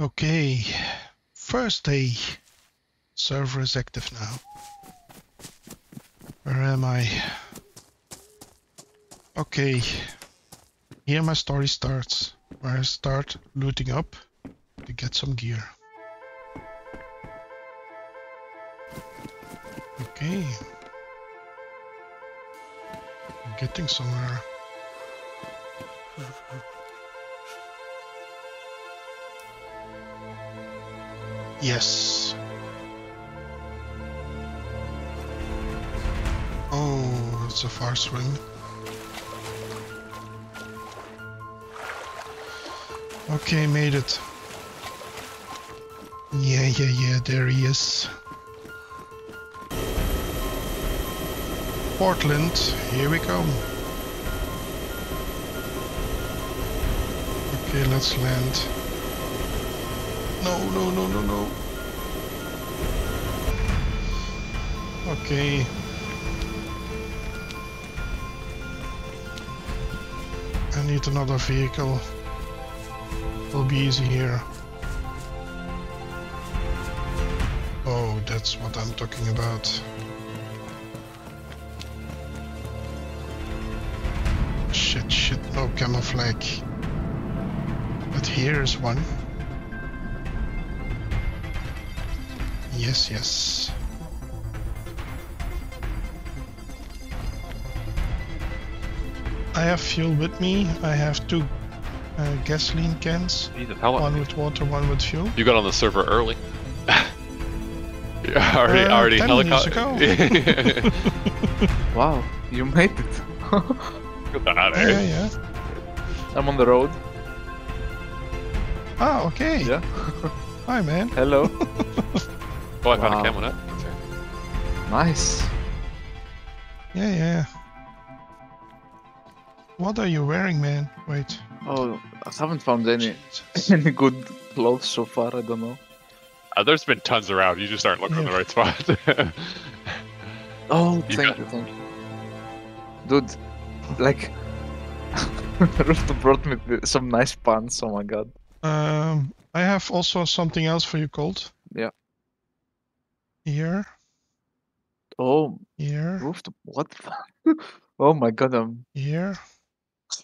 Okay, first day. Server is active now. Where am I? Okay, here my story starts, where I start looting up to get some gear. Okay, I'm getting somewhere. Yes. Oh, it's a far swing. Okay, made it. Yeah, there he is. Portland, here we come. Okay, let's land. No. Okay. I need another vehicle. It'll be easy here. Oh, that's what I'm talking about. Shit, no camouflage. But here is one. Yes. I have fuel with me. I have two gasoline cans. One with water, one with fuel. You got on the server early. already 10 minutes ago. Wow, you made it. Yeah. I'm on the road. Ah, okay. Yeah. Hi, man. Hello. Oh, I found a camel nut. Nice. Yeah. What are you wearing, man? Wait. Oh, I haven't found any good clothes so far. I don't know. There's been tons around. You just aren't looking in the right spot. Oh, thank you. Dude, like, Ruta brought me some nice pants. Oh my god. I have also something else for you, Colt. Yeah. Here. Oh. Here. Rooftop. What? Oh my god, I'm here.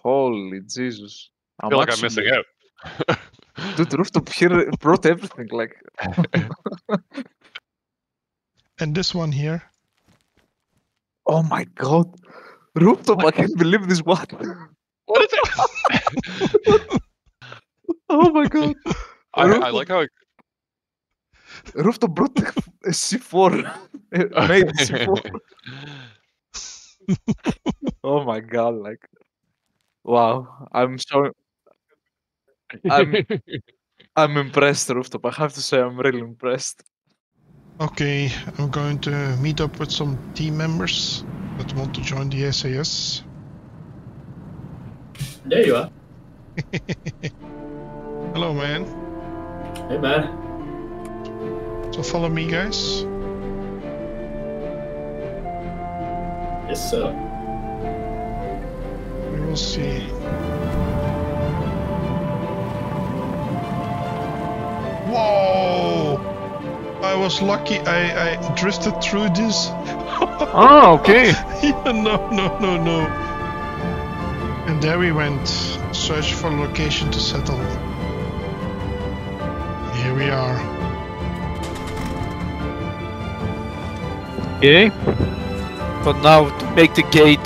Holy Jesus! I feel like I'm missing out. Dude, Rooftop here brought everything. Like. And this one here. Oh my god, Rooftop! What? I can't believe this one. What is it? Oh my god. I like how. Rooftop brought a C4. Made C4. Oh my god, like, wow, I'm impressed, Rooftop. I have to say, I'm really impressed. Okay, I'm going to meet up with some team members that want to join the SAS. There you are. Hello, man. Hey, man. So follow me, guys. Yes, sir. We will see. Whoa! I was lucky. I drifted through this. Oh, okay. Yeah, no. And there we went. Search for a location to settle. Here we are. Okay. But now to make the gate,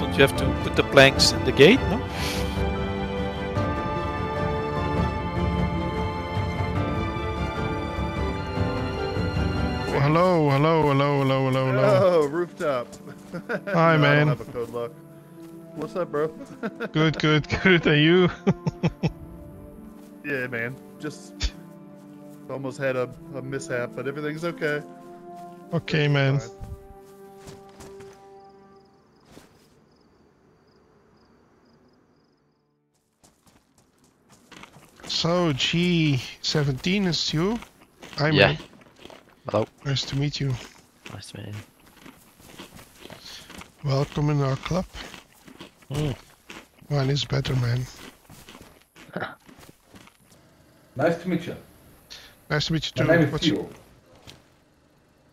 don't you have to put the planks in the gate, no? Hello. Oh, Rooftop. Hi, no, man. I don't have a code lock. What's up, bro? good. Are you? Yeah, man. Just almost had a mishap, but everything's okay. Okay, man. So, G17 is you? I'm yeah. Hello. Nice to meet you. Nice to meet you. Welcome in our club. Mine is better, man. Nice to meet you. Nice to meet you too. My name is Teal.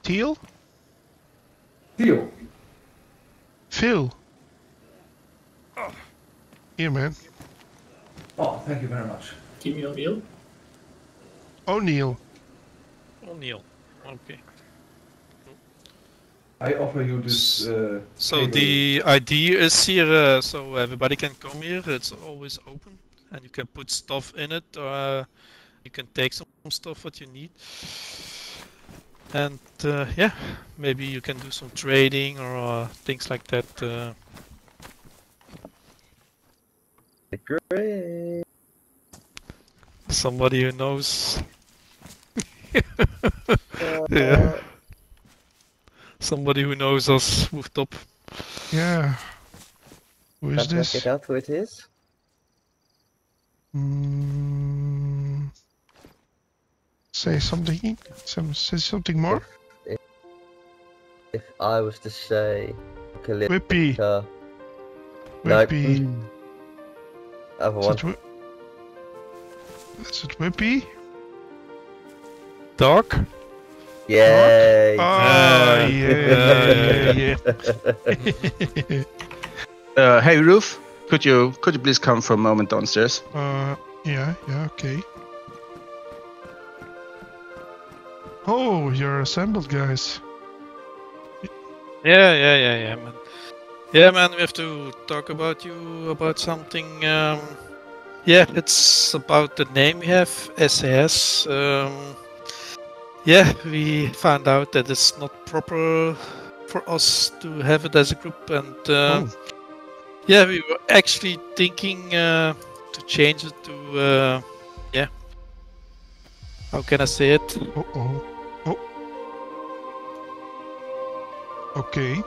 Teal? Teal. Phil. Oh. Here, man. Oh, thank you very much. Timmy O'Neill? O'Neill. O'Neill. Okay. I offer you this. So table. The idea is here, so everybody can come here. It's always open, and you can put stuff in it. You can take some stuff what you need, and yeah, maybe you can do some trading or things like that. Great. Somebody who knows. Yeah. Somebody who knows us moved up. Yeah. Who is this? Check it out who it is. Mm. Say something more. If I was to say, Whippy. Whippy. No. Other one. Is it Whippy? Dark. Yay! Oh, yeah, yeah. Hey, Roof, could you please come for a moment downstairs? Yeah, okay. Oh, you're assembled, guys. Yeah, man. Yeah, man, we have to talk about you about something. Yeah, it's about the name we have, SAS. Yeah, we found out that it's not proper for us to have it as a group, and yeah, we were actually thinking to change it to yeah. How can I say it? Oh. Okay.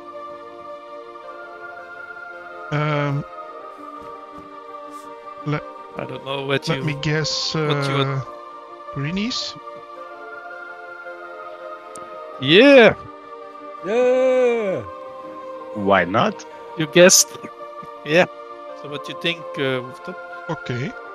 I don't know what you. Let me guess. Greenies. Yeah! Yeah! Why not? You guessed. Yeah. So what you think, Rooftop? Okay.